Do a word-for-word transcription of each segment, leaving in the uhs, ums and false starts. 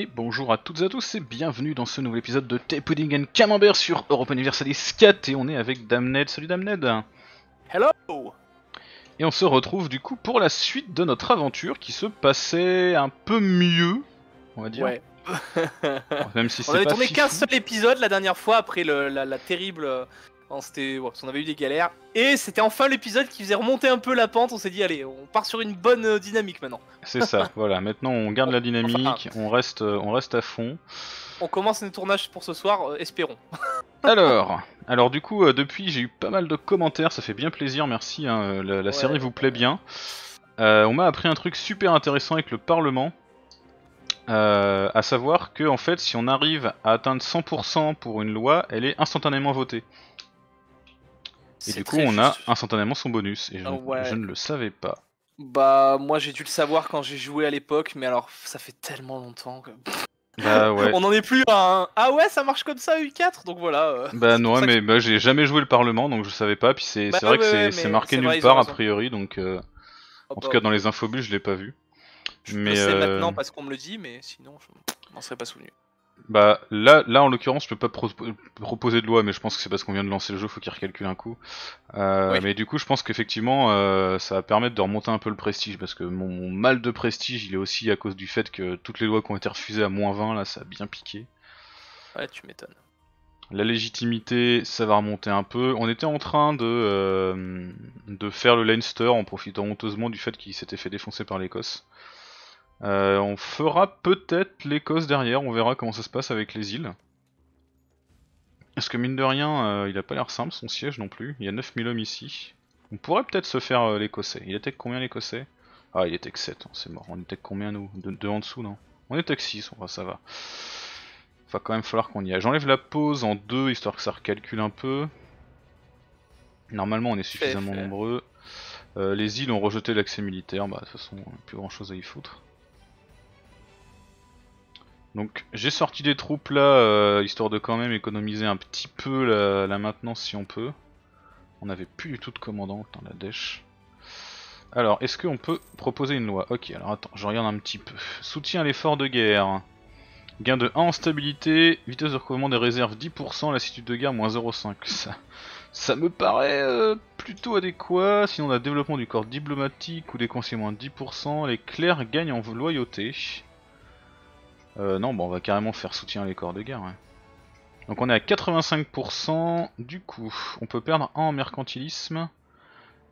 Et bonjour à toutes et à tous et bienvenue dans ce nouvel épisode de Thé Pudding et Camembert sur Europa Universalis quatre. Et on est avec Damned. Salut Damned. Hello. Et on se retrouve du coup pour la suite de notre aventure qui se passait un peu mieux, on va dire. Ouais. Même si on avait pas tourné qu'un seul épisode la dernière fois après le, la, la terrible... Non, ouais, parce on avait eu des galères. Et c'était enfin l'épisode qui faisait remonter un peu la pente. On s'est dit, allez, on part sur une bonne euh, dynamique maintenant. C'est ça, voilà. Maintenant, on garde on, la dynamique, enfin, on, reste, euh, on reste à fond. On commence nos tournages pour ce soir, euh, espérons. alors, alors, du coup, euh, depuis, j'ai eu pas mal de commentaires. Ça fait bien plaisir, merci. Hein, la la ouais, série vous plaît bien. Euh, on m'a appris un truc super intéressant avec le Parlement. Euh, à savoir que, en fait, si on arrive à atteindre cent pour cent pour une loi, elle est instantanément votée. Et du coup, on a instantanément son bonus, et je, oh ouais. je ne le savais pas. Bah, moi j'ai dû le savoir quand j'ai joué à l'époque, mais alors ça fait tellement longtemps que. Bah ouais. On en est plus à un. Ah ouais, ça marche comme ça, U quatre, donc voilà. Euh, bah non, ouais, mais que... bah, j'ai jamais joué le Parlement, donc je savais pas, puis c'est bah, vrai ouais, que ouais, c'est marqué nulle vrai, part a priori, donc. Euh, oh, en bah, tout cas, ouais. dans les infobus, je l'ai pas vu. Je mais, le sais euh... maintenant parce qu'on me le dit, mais sinon, je m'en serais pas souvenu. Bah là, là en l'occurrence je peux pas pro proposer de loi, mais je pense que c'est parce qu'on vient de lancer le jeu, faut qu'il recalcule un coup. Euh, oui. Mais du coup je pense qu'effectivement euh, ça va permettre de remonter un peu le prestige, parce que mon, mon mal de prestige il est aussi à cause du fait que toutes les lois qui ont été refusées à moins vingt là ça a bien piqué. Ouais, tu m'étonnes. La légitimité ça va remonter un peu. On était en train de, euh, de faire le Leinster en profitant honteusement du fait qu'il s'était fait défoncer par l'Écosse. Euh, on fera peut-être l'Écosse derrière, on verra comment ça se passe avec les îles. Parce que mine de rien, euh, il a pas l'air simple son siège non plus, il y a neuf mille hommes ici. On pourrait peut-être se faire euh, l'Écossais, il était que combien l'Écossais? Ah il était que sept, hein, c'est mort, on était que combien nous? Deux de en dessous non? On était que six, on va, ça va. Va quand même falloir qu'on y aille. J'enlève la pause en deux, histoire que ça recalcule un peu. Normalement on est suffisamment fait, fait. nombreux. Euh, les îles ont rejeté l'accès militaire, bah de toute façon on n'a plus grand chose à y foutre. Donc j'ai sorti des troupes là, euh, histoire de quand même économiser un petit peu la, la maintenance si on peut. On avait plus du tout de commandant dans la dèche. Alors, est-ce qu'on peut proposer une loi? Ok, alors attends, je regarde un petit peu. Soutien à l'effort de guerre. Gain de un en stabilité, vitesse de recouvrement des réserves dix pour cent, lassitude de guerre moins zéro virgule cinq. Ça, ça me paraît euh, plutôt adéquat. Sinon on a développement du corps diplomatique ou des conseillers moins dix pour cent. Les clercs gagnent en loyauté. Euh, non, bon, on va carrément faire soutien à les corps de guerre. Ouais. Donc on est à quatre-vingt-cinq pour cent du coup. On peut perdre un en mercantilisme,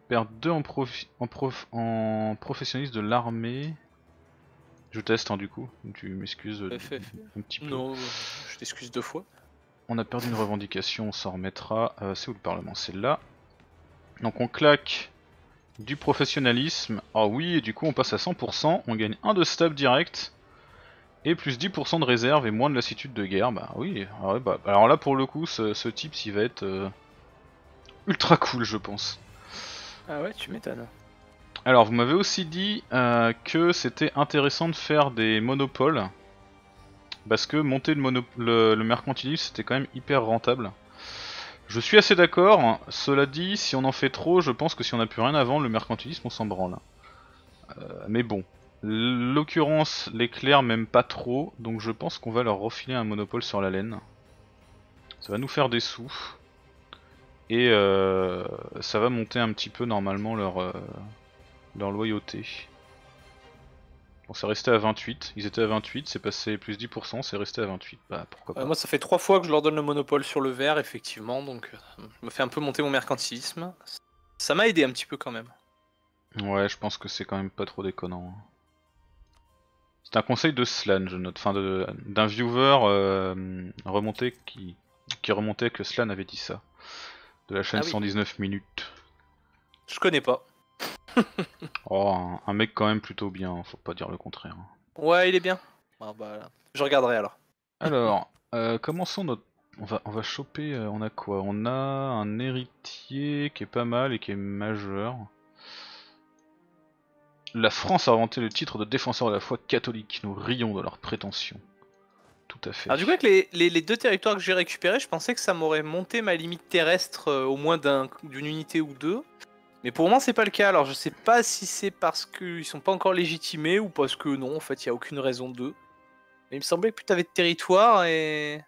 perdre deux en, profi en, prof en professionniste de l'armée. Je teste hein, du coup, tu m'excuses euh, un petit peu. Non, je t'excuse deux fois. On a perdu une revendication, on s'en remettra. Euh, c'est où le Parlement? C'est là. Donc on claque du professionnalisme. Ah oui, et du coup on passe à cent pour cent, on gagne un de stab direct. Et plus dix pour cent de réserve et moins de lassitude de guerre, bah oui, alors, bah, alors là pour le coup ce, ce type il va être euh, ultra cool je pense. Ah ouais tu m'étonnes. Alors vous m'avez aussi dit euh, que c'était intéressant de faire des monopoles, parce que monter le, monop le, le mercantilisme c'était quand même hyper rentable. Je suis assez d'accord, cela dit si on en fait trop je pense que si on n'a plus rien à vendre le mercantilisme on s'en branle. Euh, mais bon. L'occurrence, les clercs m'aiment pas trop, donc je pense qu'on va leur refiler un monopole sur la laine. Ça va nous faire des sous, et euh, ça va monter un petit peu normalement leur, euh, leur loyauté. Bon, c'est resté à vingt-huit, ils étaient à vingt-huit, c'est passé plus dix pour cent, c'est resté à vingt-huit, bah pourquoi pas. Euh, moi ça fait trois fois que je leur donne le monopole sur le verre, effectivement, donc je me fais un peu monter mon mercantilisme. Ça m'a aidé un petit peu quand même. Ouais, je pense que c'est quand même pas trop déconnant. Hein. C'est un conseil de Slan, je note, enfin d'un viewer euh, remonté qui, qui remontait que Slan avait dit ça. De la chaîne ah oui. cent dix-neuf minutes. Je connais pas. oh, un, un mec quand même plutôt bien, faut pas dire le contraire. Hein. Ouais, il est bien. Ah bah, je regarderai alors. Alors, euh, commençons notre... On va, on va choper... Euh, on a quoi? On a un héritier qui est pas mal et qui est majeur. La France a inventé le titre de défenseur de la foi catholique, nous rions de leurs prétentions. Tout à fait. Alors du coup avec les, les, les deux territoires que j'ai récupérés, je pensais que ça m'aurait monté ma limite terrestre euh, au moins d'une un, unité ou deux. Mais pour moi c'est pas le cas, alors je sais pas si c'est parce qu'ils sont pas encore légitimés ou parce que non, en fait il n'y a aucune raison d'eux. Mais il me semblait que plus t'avais de territoire et...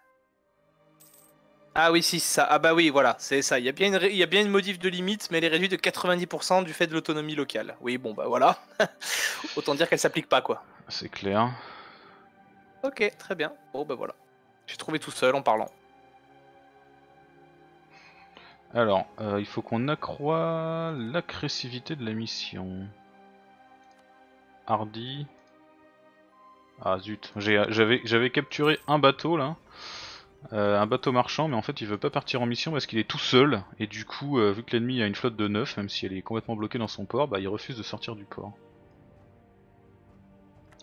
Ah oui, si, ça. Ah bah oui, voilà, c'est ça. Il y a bien une, ré... il y a bien une modif de limite, mais elle est réduite de quatre-vingt-dix pour cent du fait de l'autonomie locale. Oui, bon bah voilà. Autant dire qu'elle s'applique pas, quoi. C'est clair. Ok, très bien. Bon bah voilà. J'ai trouvé tout seul en parlant. Alors, euh, il faut qu'on accroît l'agressivité de la mission. Hardy. Ah zut, j'avais capturé un bateau là. Euh, un bateau marchand, mais en fait il veut pas partir en mission parce qu'il est tout seul. Et du coup, euh, vu que l'ennemi a une flotte de neuf, même si elle est complètement bloquée dans son port, bah il refuse de sortir du port.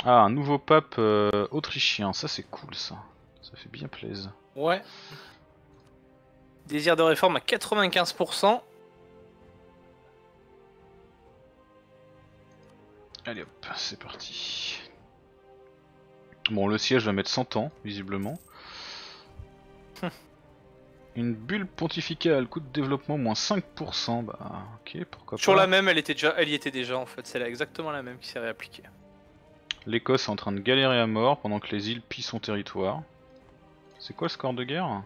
Ah, un nouveau pape euh, autrichien, ça c'est cool ça. Ça fait bien plaisir. Ouais. Désir de réforme à quatre-vingt-quinze pour cent. Allez hop, c'est parti. Bon, le siège va mettre cent ans, visiblement. Hum. Une bulle pontificale, coût de développement moins cinq pour cent. Bah, ok, pourquoi pas. Sur la même, elle, était déjà, elle y était déjà en fait. C'est exactement la même qui s'est réappliquée. L'Écosse est en train de galérer à mort pendant que les îles pillent son territoire. C'est quoi le score de guerre?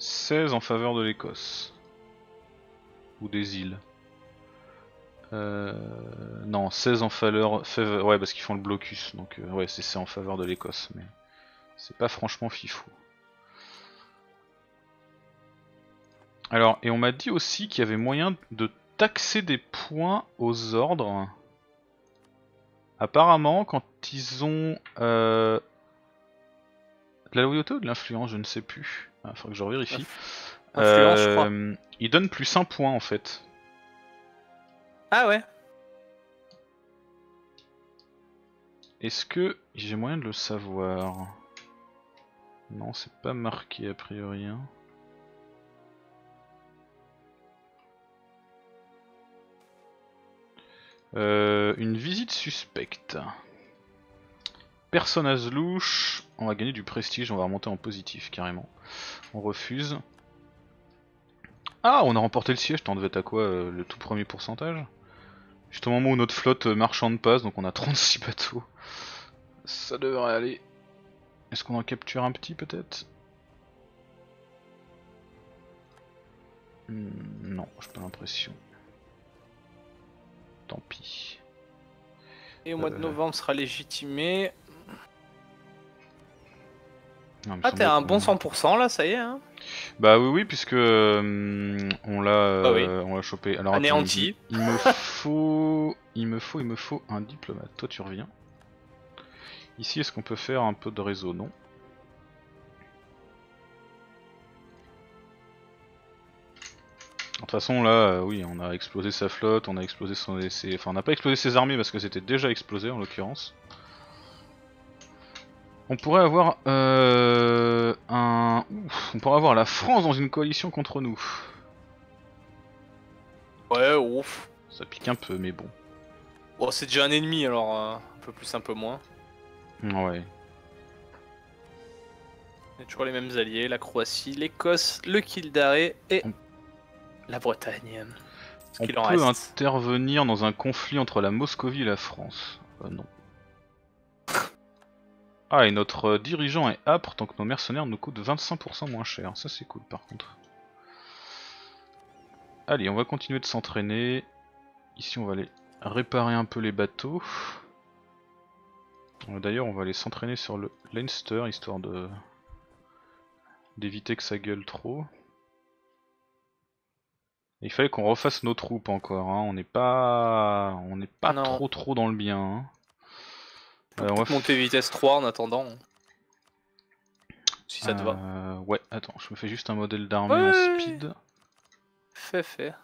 seize en faveur de l'Écosse. Ou des îles. Euh, non, seize en faveur, faveur... Ouais, parce qu'ils font le blocus, donc euh, ouais, c'est en faveur de l'Écosse, mais c'est pas franchement fifou. Alors, et on m'a dit aussi qu'il y avait moyen de taxer des points aux ordres. Apparemment, quand ils ont... Euh, de la loyauté ou de l'influence, je ne sais plus. Il ah, faudrait que je vérifie. Influence, euh, je crois. Ils donnent plus un point en fait. Ah ouais. Est-ce que j'ai moyen de le savoir? Non, c'est pas marqué a priori. Hein. Euh, une visite suspecte. Personnage louche. On va gagner du prestige, on va remonter en positif carrément. On refuse. Ah, on a remporté le siège, t'en devais à quoi euh, le tout premier pourcentage? Juste au moment où notre flotte marchande passe, donc on a trente-six bateaux. Ça devrait aller. Est-ce qu'on en capture un petit peut-être? hmm, Non, j'ai pas l'impression. Tant pis. Et au mois euh... de novembre sera légitimé. Non, ah, t'es à un bon cent pour cent là, ça y est hein. Bah oui oui, puisque euh, on l'a euh, bah oui. on l'a chopé. Alors anéanti. Il me faut il me faut il me faut un diplomate. Toi tu reviens. Ici, est-ce qu'on peut faire un peu de réseau? Non. De toute façon là, euh, oui, on a explosé sa flotte, on a explosé son ses... enfin on n'a pas explosé ses armées parce que c'était déjà explosé en l'occurrence. On pourrait avoir euh, un... Ouf, on pourrait avoir la France dans une coalition contre nous. Ouais, ouf. Ça pique un peu, mais bon. Oh, c'est déjà un ennemi, alors euh, un peu plus, un peu moins. Ouais. Il y a toujours les mêmes alliés, la Croatie, l'Écosse, le Kildare et on... la Bretagne. Ce on peut en reste. Intervenir dans un conflit entre la Moscovie et la France. Euh, non. Ah, et notre euh, dirigeant est âpre tant que nos mercenaires nous coûtent vingt-cinq pour cent moins cher. Ça c'est cool par contre. Allez, on va continuer de s'entraîner. Ici on va aller réparer un peu les bateaux. D'ailleurs on va aller s'entraîner sur le Leinster, histoire de d'éviter que ça gueule trop. Et il fallait qu'on refasse nos troupes encore, hein. On n'est pas, on n'est pas non. trop trop dans le bien. Hein. Euh, on va monter vitesse trois en attendant. Si ça te euh, va. Ouais, attends, je me fais juste un modèle d'armée ouais. en speed. Fait, fait.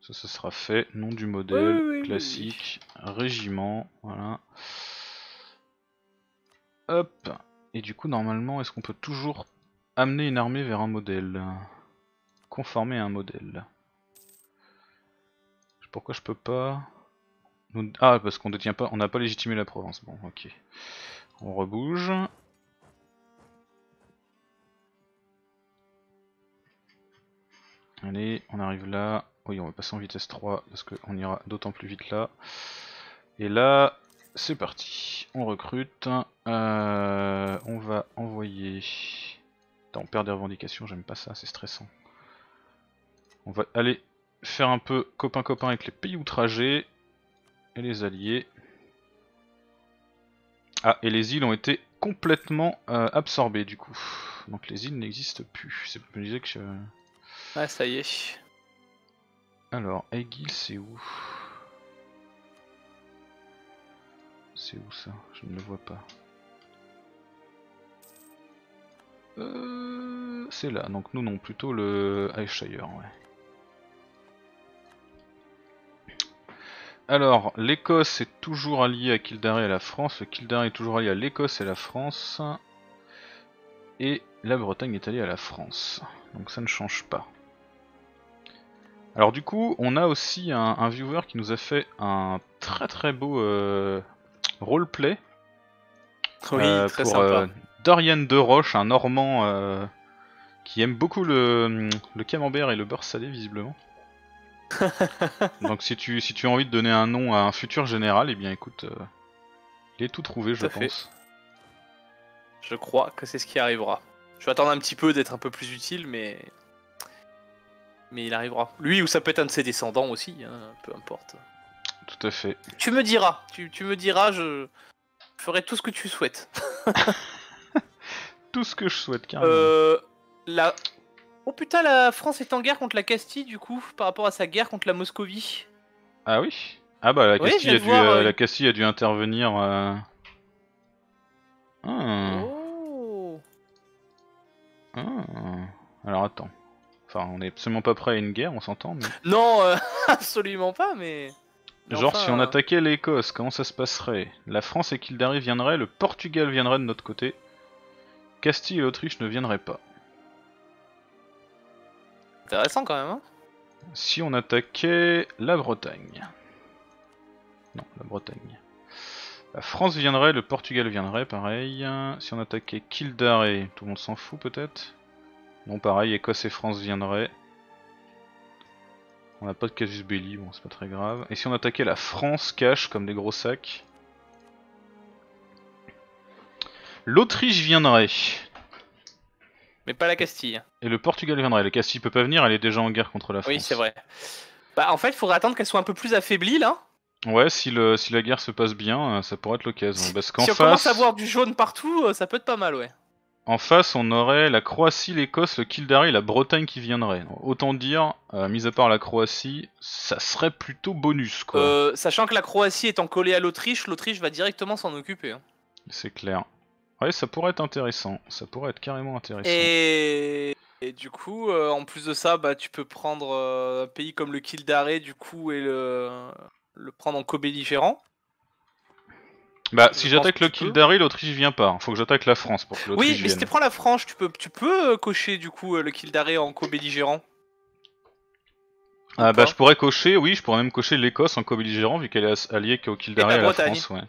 Ça, ça sera fait. Nom du modèle, ouais, classique, oui. Régiment, voilà. Hop. Et du coup, normalement, est-ce qu'on peut toujours amener une armée vers un modèle? Conformer à un modèle. Pourquoi je peux pas? Ah, parce qu'on détient pas, on n'a pas légitimé la province. Bon, ok. On rebouge. Allez, on arrive là. Oui, on va passer en vitesse trois parce qu'on ira d'autant plus vite là. Et là, C'est parti, on recrute. Euh, on va envoyer... Attends, on perd des revendications, j'aime pas ça, c'est stressant. On va aller faire un peu copain-copain avec les pays outragés et les alliés. Ah, et les îles ont été complètement euh, absorbées du coup. Donc les îles n'existent plus. C'est pour me dire que je... Ah, ça y est. Alors, Aiguille, c'est où ? C'est où ça? Je ne le vois pas. Euh, c'est là, donc nous non, plutôt le Ayrshire, ouais. Alors, l'Écosse est toujours alliée à Kildare et à la France, le Kildare est toujours allié à l'Écosse et à la France, et la Bretagne est alliée à la France, donc ça ne change pas. Alors du coup, on a aussi un, un viewer qui nous a fait un très très beau... Euh, roleplay oui, euh, très pour sympa. Euh, Dorian de Roche, un Normand euh, qui aime beaucoup le, le camembert et le beurre salé visiblement. Donc si tu si tu as envie de donner un nom à un futur général, et eh bien écoute, euh, il est tout trouvé, je tout pense. Fait. Je crois que c'est ce qui arrivera. Je vais attendre un petit peu d'être un peu plus utile, mais mais il arrivera. Lui ou ça peut être un de ses descendants aussi, hein, peu importe. Tout à fait. Tu me diras, tu, tu me diras, je... je ferai tout ce que tu souhaites. Tout ce que je souhaite, carrément. Euh, la... Oh putain, la France est en guerre contre la Castille, du coup, par rapport à sa guerre contre la Moscovie. Ah oui? Ah bah, la Castille, oui, a, dû, voir, euh, oui. la Castille a dû intervenir... Euh... Ah. Oh. Ah. Alors attends. Enfin, on n'est absolument pas prêt à une guerre, on s'entend, mais... Non, euh, absolument pas, mais... Genre enfin, si on attaquait l'Écosse, comment ça se passerait? La France et Kildare viendraient, le Portugal viendrait de notre côté, Castille et l'Autriche ne viendraient pas. Intéressant quand même, hein. Si on attaquait la Bretagne... Non, la Bretagne... La France viendrait, le Portugal viendrait, pareil... Si on attaquait Kildare, tout le monde s'en fout peut-être? Non, pareil, Écosse et France viendraient... On n'a pas de casus belli, bon c'est pas très grave. Et si on attaquait la France cache comme des gros sacs? L'Autriche viendrait. Mais pas la Castille. Et le Portugal viendrait. La Castille peut pas venir, elle est déjà en guerre contre la France. Oui c'est vrai. Bah en fait il faudrait attendre qu'elle soit un peu plus affaiblie là. Ouais, si, le, si la guerre se passe bien, ça pourrait être l'occasion. Parce qu'en si on face... commence à voir du jaune partout, ça peut être pas mal, ouais. En face, on aurait la Croatie, l'Écosse, le Kildare et la Bretagne qui viendraient. Donc, autant dire, euh, mis à part la Croatie, ça serait plutôt bonus, quoi. Euh, sachant que la Croatie étant collée à l'Autriche, l'Autriche va directement s'en occuper. Hein. C'est clair. Ouais, ça pourrait être intéressant. Ça pourrait être carrément intéressant. Et, et du coup, euh, en plus de ça, bah, tu peux prendre euh, un pays comme le Kildare, du coup, et le, le prendre en co-belligérant. Bah, si j'attaque le Kildare, l'Autriche vient pas. Faut que j'attaque la France pour que l'Autriche vienne. Oui, mais si tu prends la France, tu peux, tu peux euh, cocher du coup euh, le Kildare en co-belligérant. Ah, bah, je pourrais cocher, oui, je pourrais même cocher l'Écosse en co-belligérant vu qu'elle est alliée qu'au Kildare et à la France, ouais.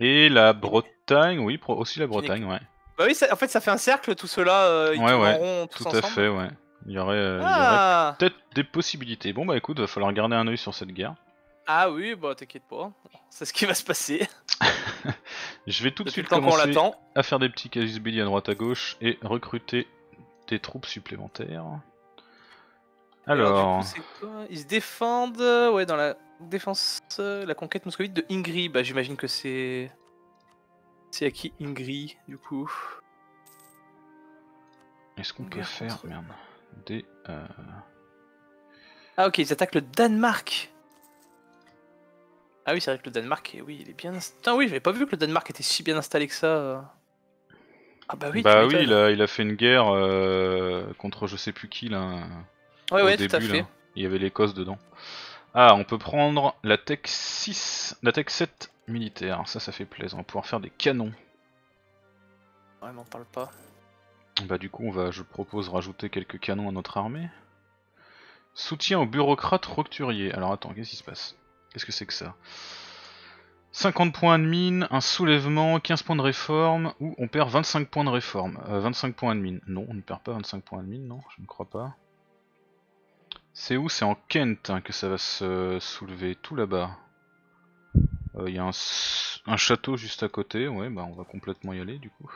Et la Bretagne, oui, aussi la Bretagne, ouais. Bah, oui, ça, en fait, ça fait un cercle tout cela. Euh, ils ouais, ouais, rond, tous tout ensemble. À fait, ouais. Il y aurait, euh, ah. aurait peut-être des possibilités. Bon, bah, écoute, va falloir garder un œil sur cette guerre. Ah oui, bah t'inquiète pas, c'est ce qui va se passer. Je vais tout de suite commencer à faire des petits casus belli à droite à gauche et recruter des troupes supplémentaires. Alors... Ils se défendent ouais, dans la défense, la conquête moscovite de Ingrie. Bah j'imagine que c'est... C'est à qui Ingrie, du coup? Est-ce qu'on peut faire... Merde. Des... Euh... Ah ok, ils attaquent le Danemark. Ah oui, c'est vrai que le Danemark, oui, il est bien installé. Putain, oui, j'avais pas vu que le Danemark était si bien installé que ça. Ah bah oui, Bah oui, il a, il a fait une guerre euh, contre je sais plus qui, là. Ouais, ouais, début, tout à fait. Là. Il y avait l'Écosse dedans. Ah, on peut prendre la Tech six, la Tech sept militaire. Ça, ça fait plaisir. On va pouvoir faire des canons. Ouais, m'en parle pas. Bah du coup, on va, je propose rajouter quelques canons à notre armée. Soutien aux bureaucrates roturiers. Alors attends, qu'est-ce qui se passe? Qu'est-ce que c'est que ça? cinquante points de mine, un soulèvement, quinze points de réforme, ou on perd vingt-cinq points de réforme. Euh, vingt-cinq points de mine. Non, on ne perd pas vingt-cinq points de mine, non, je ne crois pas. C'est où? C'est en Kent hein, que ça va se soulever, tout là-bas. Il euh, y a un, un château juste à côté, ouais, bah on va complètement y aller du coup.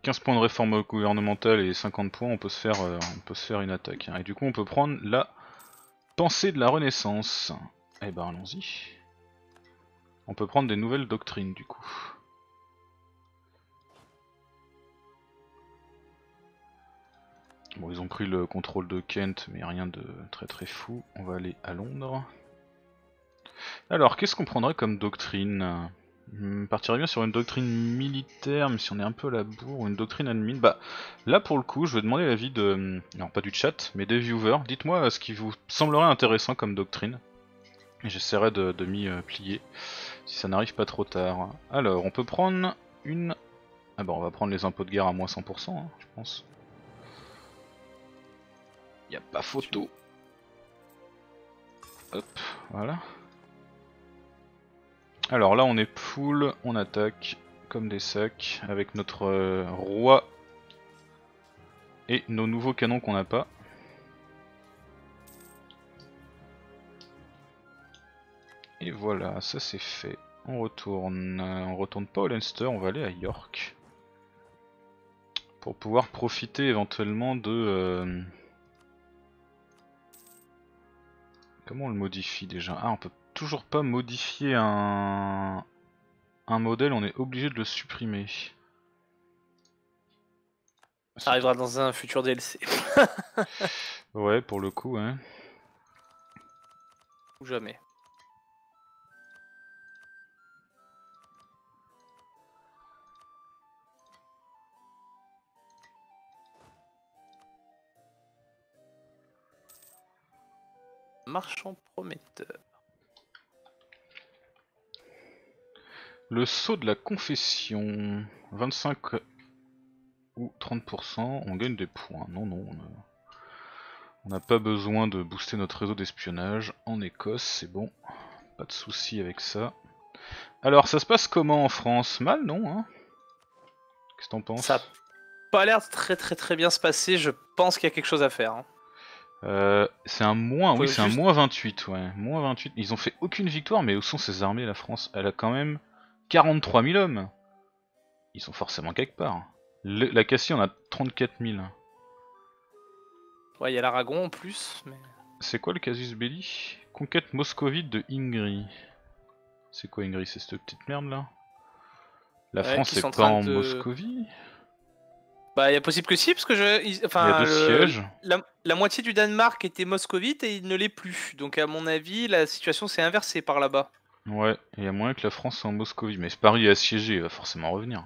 quinze points de réforme gouvernementale et cinquante points, on peut se faire, euh, on peut se faire une attaque. Hein. Et du coup on peut prendre la pensée de la Renaissance. Eh ben allons-y. On peut prendre des nouvelles doctrines du coup. Bon, ils ont pris le contrôle de Kent, mais rien de très très fou. On va aller à Londres. Alors, qu'est-ce qu'on prendrait comme doctrine ? On partirait bien sur une doctrine militaire, mais si on est un peu à la bourre, une doctrine admin. Bah, là pour le coup, je vais demander l'avis de... Non, pas du chat, mais des viewers. Dites-moi ce qui vous semblerait intéressant comme doctrine. Et j'essaierai de, de m'y plier, si ça n'arrive pas trop tard. Alors, on peut prendre une... Ah bah, on va prendre les impôts de guerre à moins cent pour cent, hein, je pense. Y a pas photo. Hop, voilà. Alors là on est full, on attaque comme des sacs avec notre euh, roi et nos nouveaux canons qu'on n'a pas. Et voilà, ça c'est fait. On retourne, euh, on retourne pas au Leinster, on va aller à York pour pouvoir profiter éventuellement de... Euh, Comment on le modifie déjà? Ah, on peut toujours pas modifier un... un modèle, on est obligé de le supprimer. Ça arrivera dans un futur D L C. Ouais, pour le coup, hein. Ou jamais. Marchand prometteur. Le sceau de la confession. vingt-cinq ou trente pour cent, on gagne des points. Non, non, on n'a pas besoin de booster notre réseau d'espionnage en Écosse, c'est bon. Pas de soucis avec ça. Alors, ça se passe comment en France? Mal, non hein? Qu'est-ce que t'en penses? Ça n'a pas l'air très très très bien se passer, je pense qu'il y a quelque chose à faire. Hein. Euh, c'est un moins, oui, c'est un moins vingt-huit, ouais. Moins vingt-huit. Ils ont fait aucune victoire, mais où sont ces armées, la France? Elle a quand même quarante-trois mille hommes. Ils sont forcément quelque part. Le, la Cassie en a trente-quatre mille. Ouais, il y a l'Aragon en plus. Mais... C'est quoi le casus belli? Conquête moscovite de Ingrie. C'est quoi Ingrie? C'est cette petite merde là? La ouais, France est pas en de... Moscovie? Bah, il y a possible que si, parce que je. Enfin, y a deux le, sièges. La, la moitié du Danemark était moscovite et il ne l'est plus. Donc, à mon avis, la situation s'est inversée par là-bas. Ouais, il y a moyen que la France soit en Moscovie. Mais Paris est assiégé, il va forcément revenir.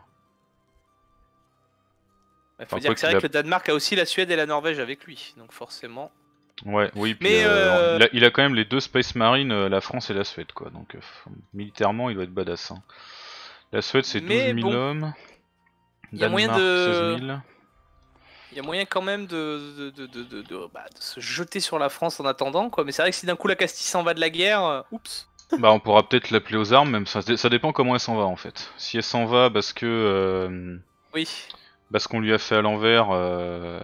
Bah, faut enfin, dire que c'est vrai la... que le Danemark a aussi la Suède et la Norvège avec lui. Donc, forcément. Ouais, oui, puis mais euh, euh... Il, a, il a quand même les deux Space Marines, la France et la Suède, quoi. Donc, euh, militairement, il doit être badass. Hein. La Suède, c'est douze mille bon... hommes. Il y a moyen de, il y a moyen quand même de, de, de, de, de, de, bah, de se jeter sur la France en attendant, quoi. Mais c'est vrai que si d'un coup la Castille s'en va de la guerre, euh... oups. Bah on pourra peut-être l'appeler aux armes, même ça, ça dépend comment elle s'en va en fait. Si elle s'en va parce que, euh... oui, parce qu'on lui a fait à l'envers, euh...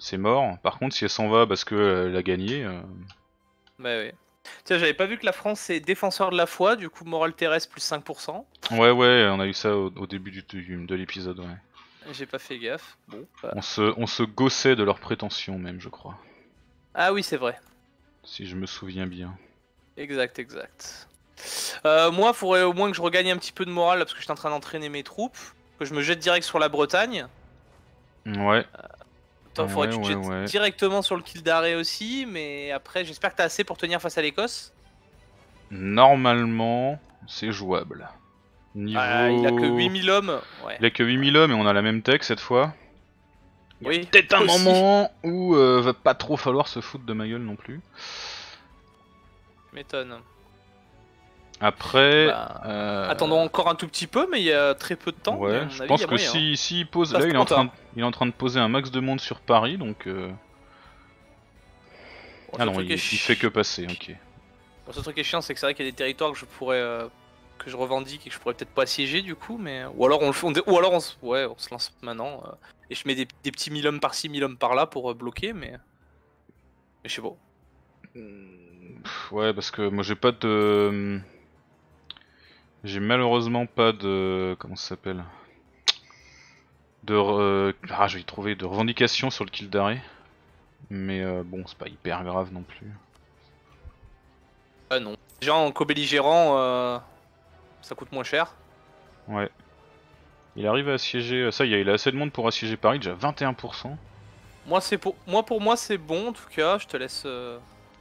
c'est mort. Par contre, si elle s'en va parce que euh, elle a gagné. Euh... Bah oui. Tiens, j'avais pas vu que la France est défenseur de la foi, du coup morale terrestre plus cinq pour cent. Ouais ouais, on a eu ça au, au début du, du, de l'épisode, ouais. J'ai pas fait gaffe. Bon. Bah. On se, on se gossait de leurs prétentions même, je crois. Ah oui, c'est vrai. Si je me souviens bien. Exact, exact. Euh, moi, il faudrait au moins que je regagne un petit peu de morale, là, parce que je suis en train d'entraîner mes troupes, que je me jette direct sur la Bretagne. Ouais. Euh... Il faudrait ouais, que tu te jettes ouais, ouais. directement sur le Kildaré aussi, mais après j'espère que t'as assez pour tenir face à l'Écosse. Normalement, c'est jouable. Niveau... Ah, il a que huit mille hommes. Ouais. Il a que huit mille hommes et on a la même tech cette fois. Oui, il y a peut-être un aussi. moment où euh, va pas trop falloir se foutre de ma gueule non plus. Je m'étonne. Après, bah, euh... attendons encore un tout petit peu, mais il y a très peu de temps. Ouais, je avis, pense que si, si il pose, là il est en train, de, il est en train de poser un max de monde sur Paris, donc. Euh... Bon, ah non, il, ch... il fait que passer. Ok. Bon, ce truc est chiant, c'est que c'est vrai qu'il y a des territoires que je pourrais, euh, que je revendique et que je pourrais peut-être pas assiéger du coup, mais ou alors on le fait, on dé... ou alors on se, ouais, on se lance maintenant euh, et je mets des, des petits mille hommes par-ci, mille hommes par-là pour euh, bloquer, mais, mais je sais pas. Ouais, parce que moi j'ai pas de... J'ai malheureusement pas de... Comment ça s'appelle de re... Ah, je vais y trouver de revendications sur le kill d'arrêt. Mais euh, bon, c'est pas hyper grave non plus. Ah non. Déjà en co-belligérant, euh, ça coûte moins cher. Ouais. Il arrive à assiéger... Ça y est, il a assez de monde pour assiéger Paris, déjà vingt et un pour cent. Moi, c'est pour... moi pour moi c'est bon, en tout cas, je te laisse... Euh...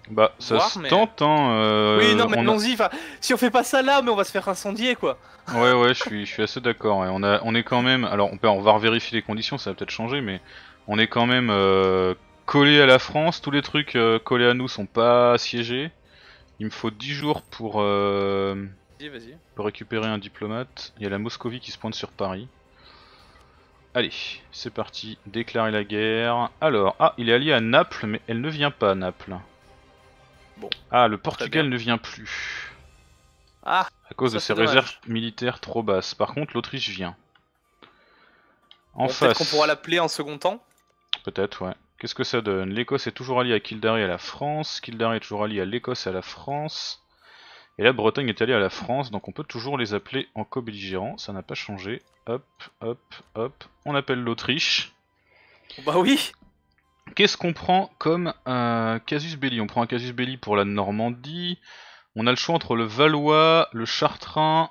Bah, ça voir, se mais... tente, hein. Euh, oui, non, mais allons-y. A... Si on fait pas ça là, mais on va se faire incendier, quoi. Ouais, ouais, je suis, je suis assez d'accord. Ouais. On a, on est quand même. Alors, on, peut, on va revérifier les conditions, ça va peut-être changer, mais on est quand même euh, collé à la France. Tous les trucs euh, collés à nous sont pas assiégés. Il me faut dix jours pour, euh, vas-y, vas-y. Pour récupérer un diplomate. Il y a la Moscovie qui se pointe sur Paris. Allez, c'est parti. Déclarer la guerre. Alors, ah, il est allié à Naples, mais elle ne vient pas à Naples. Bon. Ah, le Portugal ne vient plus. Ah, à cause de ses réserves militaires trop basses. Par contre, l'Autriche vient. En bon, face. Peut-être qu'on pourra l'appeler en second temps. Peut-être, ouais. Qu'est-ce que ça donne? L'Écosse est toujours alliée à Kildare et à la France. Kildare est toujours alliée à l'Écosse et à la France. Et la Bretagne est alliée à la France. Donc on peut toujours les appeler en co-belligérant. Ça n'a pas changé. Hop, hop, hop. On appelle l'Autriche. Bah oui. Qu'est-ce qu'on prend comme euh, casus belli? On prend un casus belli pour la Normandie. On a le choix entre le Valois, le Chartrain,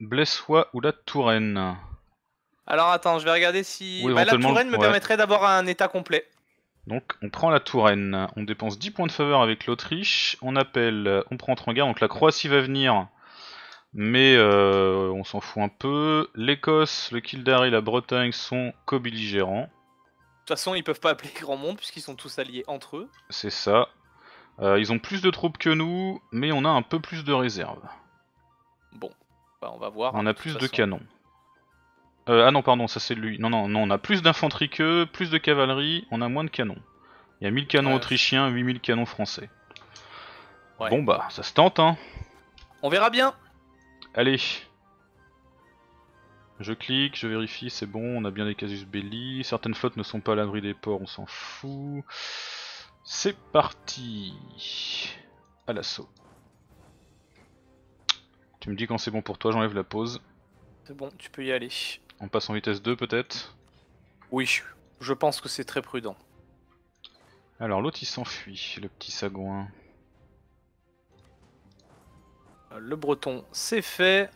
Blessois ou la Touraine. Alors attends, je vais regarder si... Oui, bah, la Touraine me ouais. permettrait d'avoir un état complet. Donc on prend la Touraine. On dépense dix points de faveur avec l'Autriche. On appelle, on prend Trangard. Donc la Croatie va venir. Mais euh, on s'en fout un peu. L'Écosse, le Kildare et la Bretagne sont co-belligérants. De toute façon, ils peuvent pas appeler grand monde puisqu'ils sont tous alliés entre eux. C'est ça. Euh, ils ont plus de troupes que nous, mais on a un peu plus de réserves. Bon, bah, on va voir. On a plus de canons. Euh, ah non, pardon, ça c'est lui. Non, non, non, on a plus d'infanterie qu'eux, plus de cavalerie, on a moins de canons. Il y a mille canons ouais. autrichiens, huit mille canons français. Ouais. Bon bah, ça se tente, hein. On verra bien. Allez. Je clique, je vérifie, c'est bon, on a bien des casus belli, certaines flottes ne sont pas à l'abri des ports, on s'en fout. C'est parti. À l'assaut. Tu me dis quand c'est bon pour toi, j'enlève la pause. C'est bon, tu peux y aller. On passe en vitesse deux peut-être? Oui, je pense que c'est très prudent. Alors l'autre il s'enfuit, le petit sagouin. Le breton, c'est fait.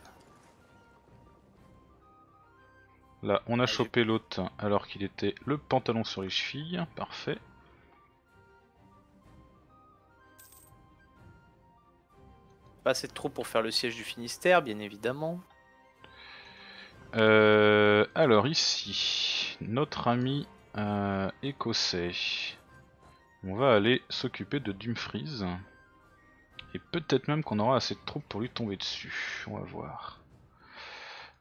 Là, on a chopé l'hôte alors qu'il était le pantalon sur les chevilles. Parfait. Pas assez de troupes pour faire le siège du Finistère, bien évidemment. Euh, alors ici, notre ami euh, écossais. On va aller s'occuper de Dumfries. Et peut-être même qu'on aura assez de troupes pour lui tomber dessus. On va voir.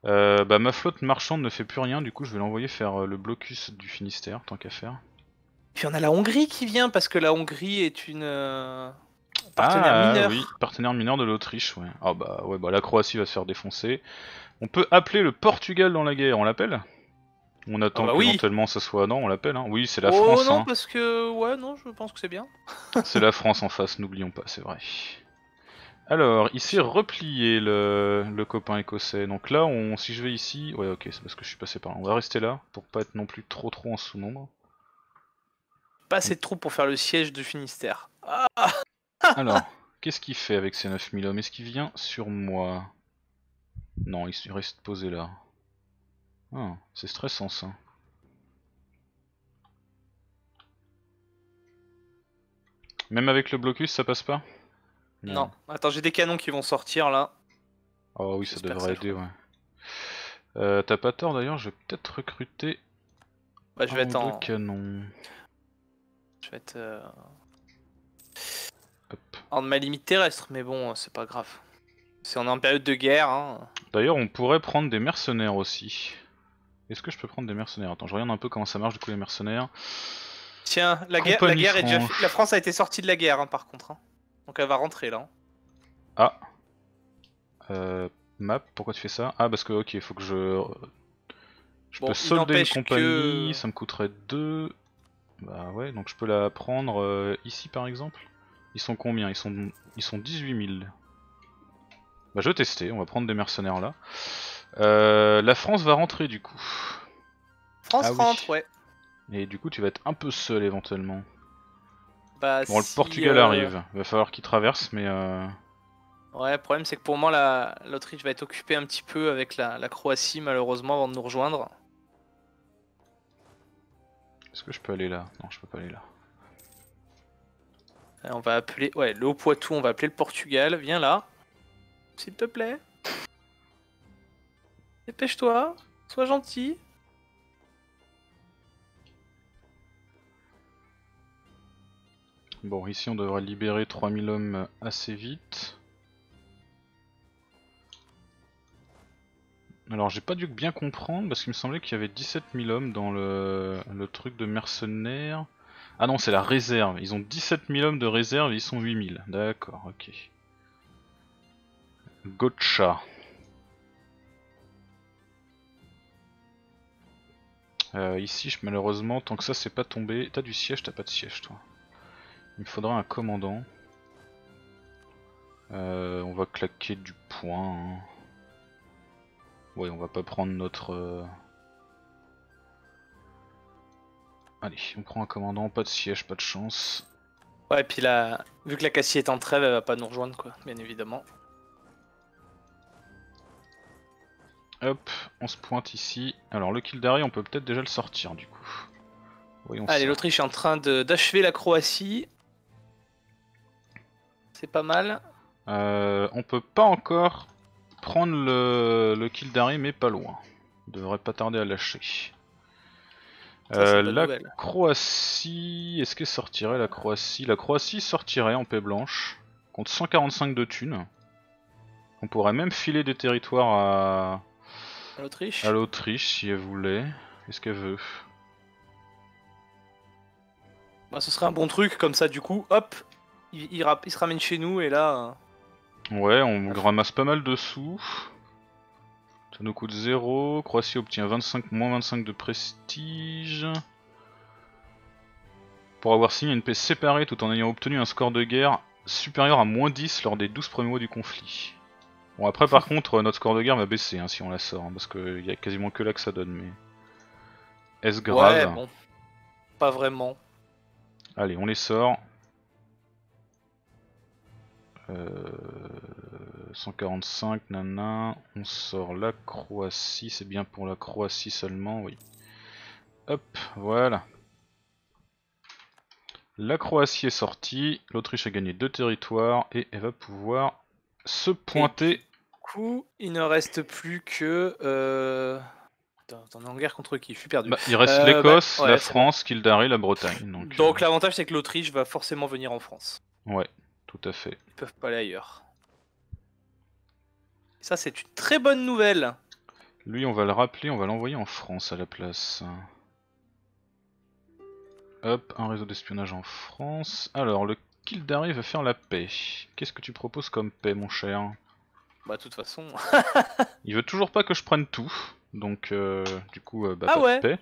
Euh, bah ma flotte marchande ne fait plus rien, du coup je vais l'envoyer faire euh, le blocus du Finistère, tant qu'à faire. Puis on a la Hongrie qui vient, parce que la Hongrie est une euh, partenaire ah, mineure. Oui, partenaire mineure de l'Autriche, ouais. Ah bah ouais, bah la Croatie va se faire défoncer. On peut appeler le Portugal dans la guerre, on l'appelle? On attend ah bah qu'éventuellement oui. ça soit... Non, on l'appelle, hein. Oui, c'est la oh, France. Oh non, hein. parce que... Ouais, non, je pense que c'est bien. C'est la France en face, n'oublions pas, c'est vrai. Alors, il s'est replié le, le copain écossais, donc là, on, si je vais ici... Ouais, ok, c'est parce que je suis passé par là. On va rester là, pour pas être non plus trop trop en sous-nombre. Pas assez de troupes pour faire le siège du Finistère. Ah alors, qu'est-ce qu'il fait avec ces neuf mille hommes? Est-ce qu'il vient sur moi? Non, il reste posé là. Ah, c'est stressant ça. Même avec le blocus, ça passe pas? Non. non, attends, j'ai des canons qui vont sortir là. Oh oui, ça devrait aider, ouais. Euh, T'as pas tort d'ailleurs, je vais peut-être recruter. Bah, je vais être en. Canon. Je vais être. Euh... Hop. En de ma limite terrestre, mais bon, c'est pas grave. C'est on est en période de guerre. Hein. D'ailleurs, on pourrait prendre des mercenaires aussi. Est-ce que je peux prendre des mercenaires? Attends, je regarde un peu comment ça marche du coup les mercenaires. Tiens, la guerre, la guerre est déjà. La France a été sortie de la guerre, hein, par contre. Hein. Donc elle va rentrer là. Ah. Euh, map, pourquoi tu fais ça? Ah parce que ok, faut que je... Je bon, peux solder une compagnie, que... ça me coûterait deux. Bah ouais, donc je peux la prendre euh, ici par exemple. Ils sont combien? Ils sont ils sont dix-huit mille. Bah je vais tester, on va prendre des mercenaires là. Euh, la France va rentrer du coup. France ah, rentre, oui. ouais. Et du coup tu vas être un peu seul éventuellement. Bah, bon, si le Portugal euh... arrive, il va falloir qu'il traverse mais... Euh... Ouais, le problème c'est que pour moi la l'Autriche va être occupée un petit peu avec la, la Croatie malheureusement avant de nous rejoindre. Est-ce que je peux aller là? Non, je peux pas aller là. On va appeler... Ouais, le Haut-Poitou, on va appeler le Portugal. Viens là. S'il te plaît. Dépêche-toi. Sois gentil. Bon, ici on devrait libérer trois mille hommes assez vite. Alors j'ai pas dû bien comprendre, parce qu'il me semblait qu'il y avait dix-sept mille hommes dans le, le truc de mercenaires... Ah non, c'est la réserve. Ils ont dix-sept mille hommes de réserve et ils sont huit mille. D'accord, ok. Gotcha. Euh, ici, je, malheureusement, tant que ça c'est pas tombé... T'as du siège, t'as pas de siège, toi. Il me faudra un commandant. Euh, on va claquer du point. Hein. Ouais, on va pas prendre notre... Euh... Allez, on prend un commandant, pas de siège, pas de chance. Ouais, et puis là, vu que la Cassie est en trêve, elle va pas nous rejoindre, quoi, bien évidemment. Hop, on se pointe ici. Alors, le Kildare, on peut peut-être déjà le sortir, du coup. Voyons Allez, l'Autriche est en train d'achever la Croatie. C'est pas mal. Euh, on peut pas encore prendre le, le Kildare, mais pas loin. On devrait pas tarder à lâcher. Euh, la nouvelle. Croatie, est-ce qu'elle sortirait la Croatie? La Croatie sortirait en paix blanche, contre cent quarante-cinq de thunes. On pourrait même filer des territoires à, à l'Autriche si elle voulait. Est-ce qu'elle veut? Bah, ce serait un bon truc, comme ça du coup, hop, il, il, il se ramène chez nous et là... Ouais, on ramasse pas mal de sous. Ça nous coûte zéro, Croatie obtient vingt-cinq, moins vingt-cinq de prestige. Pour avoir signé une paix séparée tout en ayant obtenu un score de guerre supérieur à moins dix lors des douze premiers mois du conflit. Bon après par contre notre score de guerre va baisser hein, si on la sort, hein, parce qu'il y a quasiment que là que ça donne, mais... Est-ce grave? Ouais bon, pas vraiment. Allez on les sort. Euh... cent quarante-cinq, nanan, on sort la Croatie, c'est bien pour la Croatie seulement, oui. Hop, voilà. La Croatie est sortie, l'Autriche a gagné deux territoires et elle va pouvoir se pointer. Et du coup, il ne reste plus que... Euh... T'en es en guerre contre qui? Je suis perdu. Bah, il reste euh, l'Écosse, bah, ouais, la France, Kildare, la Bretagne. Donc, donc euh... l'avantage c'est que l'Autriche va forcément venir en France. Ouais, tout à fait. Ils peuvent pas aller ailleurs. Ça c'est une très bonne nouvelle. Lui on va le rappeler, on va l'envoyer en France à la place. Hop, un réseau d'espionnage en France. Alors le Kildare va faire la paix. Qu'est-ce que tu proposes comme paix mon cher? Bah de toute façon... Il veut toujours pas que je prenne tout, donc euh, du coup euh, bah ah pas ouais. de paix.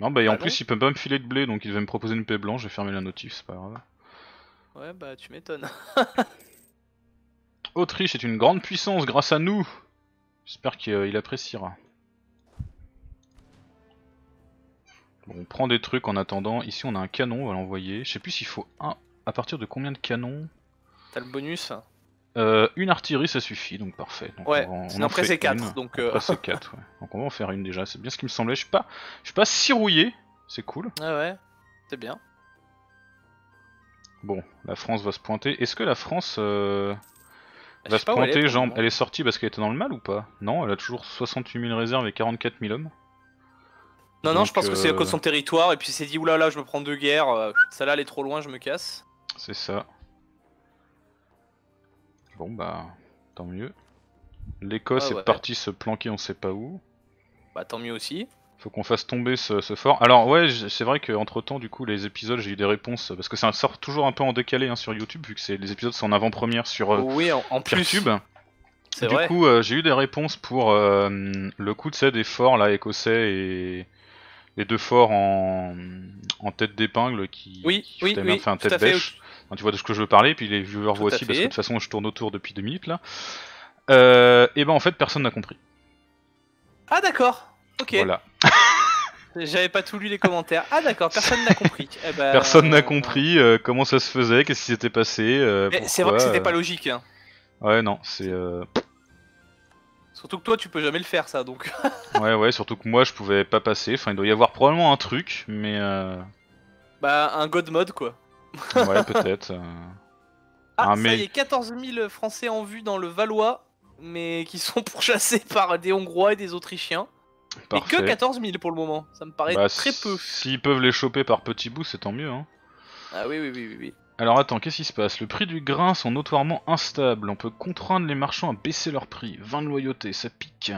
Non bah et ah en non. plus il peut pas me filer de blé, donc il va me proposer une paix blanche, j'ai fermé la notif, c'est pas grave. Ouais bah tu m'étonnes. Autriche est une grande puissance grâce à nous. J'espère qu'il appréciera. Bon, on prend des trucs en attendant. Ici on a un canon, on va l'envoyer. Je sais plus s'il faut un... À partir de combien de canons? T'as le bonus euh, Une artillerie ça suffit, donc parfait. Donc ouais, on, on en après c'est quatre. Donc euh... après c'est quatre, ouais. Donc on va en faire une déjà, c'est bien ce qui me semblait. Je suis pas, je suis pas si rouillé, c'est cool. Ah ouais, c'est bien. Bon, la France va se pointer. Est-ce que la France... Euh... Elle va se pointer, genre, elle est sortie parce qu'elle était dans le mal ou pas? Non, elle a toujours soixante-huit mille réserves et quarante-quatre mille hommes. Non, non, donc, je pense euh... que c'est à cause de son territoire, et puis c'est dit, oulala, je me prends deux guerres, celle-là elle est trop loin, je me casse. C'est ça. Bon bah, tant mieux. L'Écosse ah, ouais. est partie se planquer, on sait pas où. Bah tant mieux aussi. Faut qu'on fasse tomber ce, ce fort. Alors ouais, c'est vrai qu'entre temps, du coup, les épisodes, j'ai eu des réponses, parce que ça sort toujours un peu en décalé hein, sur YouTube, vu que les épisodes sont en avant-première sur euh, oui, en, en plus. YouTube. Du vrai. coup, euh, j'ai eu des réponses pour euh, le coup de ces des forts, là, écossais, et les deux forts en, en tête d'épingle, qui, oui, qui oui, oui, enfin, tête bêche. Hein, tu vois de ce que je veux parler, puis les viewers voient aussi, parce que de toute façon je tourne autour depuis deux minutes là. Euh, et ben en fait personne n'a compris. Ah d'accord, ok. Voilà. J'avais pas tout lu les commentaires. Ah d'accord, personne n'a compris. Eh ben, personne euh... n'a compris euh, comment ça se faisait, qu'est-ce qui s'était passé. Euh, c'est vrai que c'était pas logique. Hein. Ouais non, c'est... Euh... Surtout que toi tu peux jamais le faire ça donc. ouais ouais, surtout que moi je pouvais pas passer, enfin il doit y avoir probablement un truc, mais... Euh... Bah un god mode quoi. ouais peut-être. Euh... Ah, ah mais... ça y est, quatorze mille Français en vue dans le Valois, mais qui sont pourchassés par des Hongrois et des Autrichiens. Parfait. Mais que quatorze mille pour le moment, ça me paraît bah, très peu. S'ils peuvent les choper par petits bouts, c'est tant mieux. Hein. Ah oui, oui, oui, oui, oui. Alors attends, qu'est-ce qui se passe? Le prix du grain sont notoirement instables, on peut contraindre les marchands à baisser leur prix. vingt de loyauté, ça pique.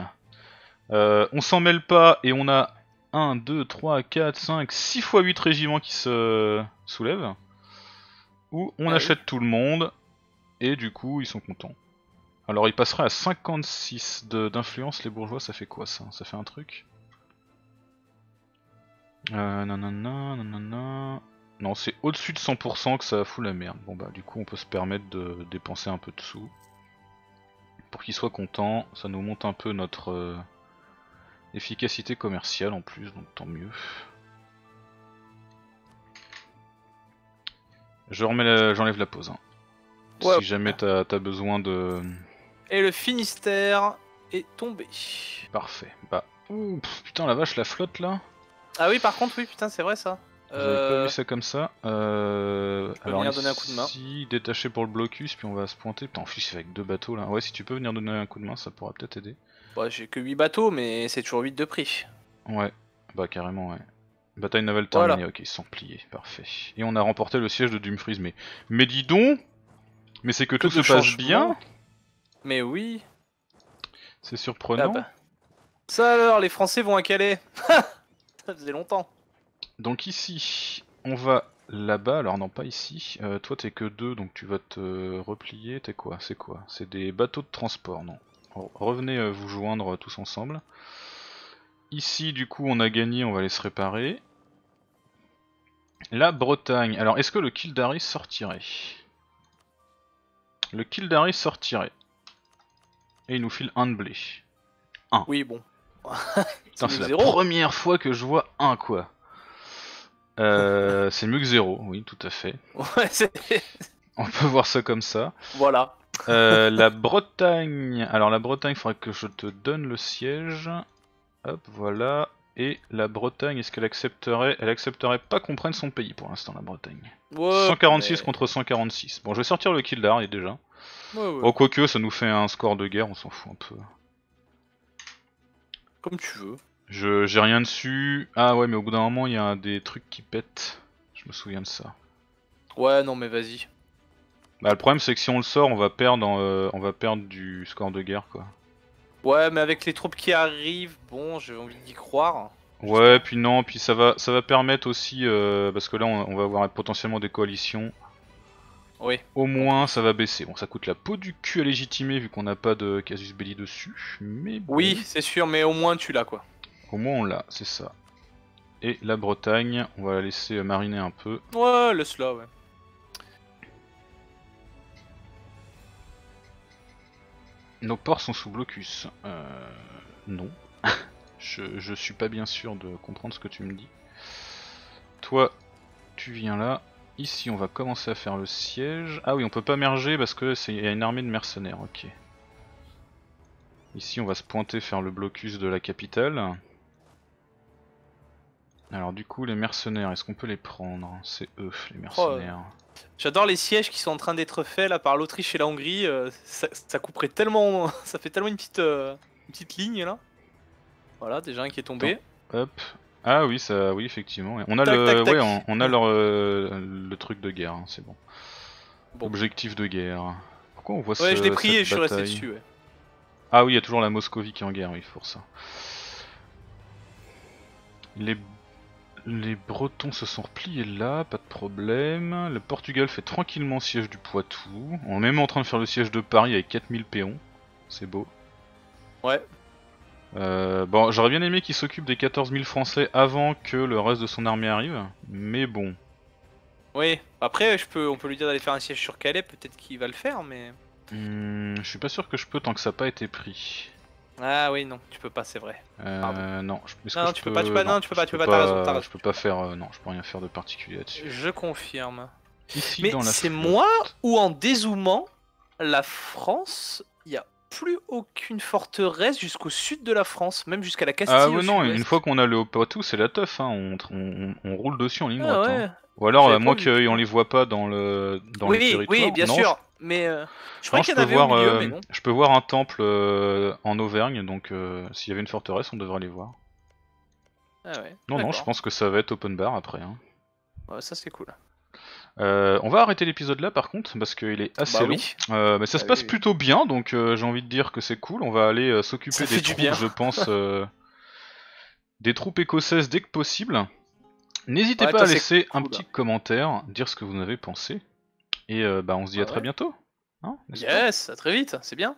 Euh, on s'en mêle pas et on a un, deux, trois, quatre, cinq, six fois huit régiments qui se soulèvent. Où on ah achète oui. tout le monde, et du coup ils sont contents. Alors ils passeraient à cinquante-six d'influence, les bourgeois, ça fait quoi ça? Ça fait un truc euh, nanana, nanana. Non, c'est au-dessus de cent pour cent que ça fout la merde. Bon bah du coup on peut se permettre de dépenser un peu de sous. Pour qu'ils soient contents, ça nous monte un peu notre euh, efficacité commerciale en plus, donc tant mieux. Je remets la... J'enlève la pause. Hein. Ouais, si jamais t'as t'as besoin de... Et le Finistère est tombé. Parfait. Bah, ouh, putain la vache, la flotte là. Ah oui, par contre, oui, putain, c'est vrai ça. J'avais euh... pas vu ça comme ça. Euh... Tu peux alors, venir ici, donner un coup de main. Détaché pour le blocus, puis on va se pointer. Putain, on fiche avec deux bateaux là. Ouais, si tu peux venir donner un coup de main, ça pourra peut-être aider. Bah, j'ai que huit bateaux, mais c'est toujours huit de prix. Ouais, bah carrément, ouais. Bataille navale terminée, voilà. Ok, ils sont pliés, parfait. Et on a remporté le siège de Dumfries, mais... Mais dis donc. Mais c'est que, que tout se passe bien. Mais oui. C'est surprenant. Ah bah. Ça alors, les Français vont à Calais. Ça faisait longtemps. Donc ici, on va là-bas, alors non pas ici. Euh, toi t'es que deux, donc tu vas te replier, t'es quoi? C'est quoi? C'est des bateaux de transport, non? Alors, revenez euh, vous joindre tous ensemble. Ici, du coup, on a gagné, on va aller se réparer. La Bretagne. Alors, est-ce que le Kildare sortirait? Le Kildare sortirait. Et il nous file un de blé. un. Oui, bon. C'est la première fois que je vois un, quoi. Euh, c'est mieux que zéro, oui, tout à fait. Ouais, on peut voir ça comme ça. Voilà. Euh, la Bretagne. Alors, la Bretagne, il faudrait que je te donne le siège... Hop, voilà. Et la Bretagne, est-ce qu'elle accepterait? Elle accepterait pas qu'on prenne son pays pour l'instant, la Bretagne. Ouais, cent quarante-six mais... contre cent quarante-six. Bon, je vais sortir le Kildare, il est déjà. Ouais, ouais. Oh, quoique, ça nous fait un score de guerre, on s'en fout un peu. Comme tu veux. Je J'ai rien dessus. Ah ouais, mais au bout d'un moment, il y a des trucs qui pètent. Je me souviens de ça. Ouais, non, mais vas-y. Bah, le problème, c'est que si on le sort, on va perdre, en, euh, on va perdre du score de guerre, quoi. Ouais, mais avec les troupes qui arrivent, bon, j'ai envie d'y croire. Ouais, puis non, puis ça va, ça va permettre aussi, euh, parce que là, on, on va avoir potentiellement des coalitions. Oui. Au moins, ça va baisser. Bon, ça coûte la peau du cul à légitimer, vu qu'on n'a pas de casus belli dessus, mais bon. Oui, c'est sûr, mais au moins tu l'as, quoi. Au moins on l'a, c'est ça. Et la Bretagne, on va la laisser mariner un peu. Ouais, laisse-la, ouais. Nos ports sont sous blocus. Euh, non. je, je suis pas bien sûr de comprendre ce que tu me dis. Toi, tu viens là. Ici, on va commencer à faire le siège. Ah oui, on peut pas merger parce que c'est y a une armée de mercenaires. Ok. Ici, on va se pointer faire le blocus de la capitale. Alors du coup, les mercenaires, est-ce qu'on peut les prendre? C'est eux, les mercenaires. Oh, euh, j'adore les sièges qui sont en train d'être faits là par l'Autriche et la Hongrie. Euh, ça, ça couperait tellement, ça fait tellement une petite, euh, une petite ligne là. Voilà, déjà un qui est tombé. Attends. Hop. Ah oui, ça, oui effectivement. On a tac, le, tac, tac. Ouais, on, on a leur, euh, le truc de guerre, hein, c'est bon. bon. Objectif de guerre. Pourquoi on voit ça? Ouais, ce, je l'ai pris et je suis resté dessus. Ouais. Ah oui, il y a toujours la Moscovie qui est en guerre, oui, pour ça. Les Les Bretons se sont repliés là, pas de problème. Le Portugal fait tranquillement siège du Poitou. On est même en train de faire le siège de Paris avec quatre mille péons. C'est beau. Ouais. Euh, bon, j'aurais bien aimé qu'il s'occupe des quatorze mille Français avant que le reste de son armée arrive. Mais bon. Oui, après je peux, on peut lui dire d'aller faire un siège sur Calais, peut-être qu'il va le faire, mais... Mmh, je suis pas sûr que je peux tant que ça n'a pas été pris. Ah oui, non, tu peux pas, c'est vrai. Euh, non, je, non, non, je tu peux pas, tu peux pas, non, tu peux pas, tu peux pas, t'as raison, t'as raison. Je peux pas faire, euh, non, je peux rien faire de particulier là-dessus. Je confirme. Ici, mais c'est moi ou en dézoomant, la France, il n'y a plus aucune forteresse jusqu'au sud de la France, même jusqu'à la Castille. Ah ouais, non, une fois qu'on a le haut Poitou, c'est la teuf, hein, on, on, on roule dessus en ligne droite. Ah ouais. Hein. Ou alors, euh, moi qu'on les voit pas dans le, dans oui, le territoire. Oui, bien non, sûr, je... mais euh, je crois qu'il y en avait voir, au milieu, euh, mais non. Je peux voir un temple euh, en Auvergne, donc euh, s'il y avait une forteresse, on devrait les voir. Ah ouais. Non, non, je pense que ça va être open bar après. Hein. Ouais, ça c'est cool. Euh, on va arrêter l'épisode là par contre parce qu'il est assez bah long. Oui. Euh, mais ça ah se passe oui, oui. plutôt bien, donc euh, j'ai envie de dire que c'est cool. On va aller euh, s'occuper des troupes, bien. je pense, euh, des troupes écossaises dès que possible. N'hésitez ouais, pas à laisser cool, un petit là. commentaire, dire ce que vous en avez pensé. Et euh, bah on se dit ah à ouais. très bientôt. Hein, yes, à très vite, c'est bien.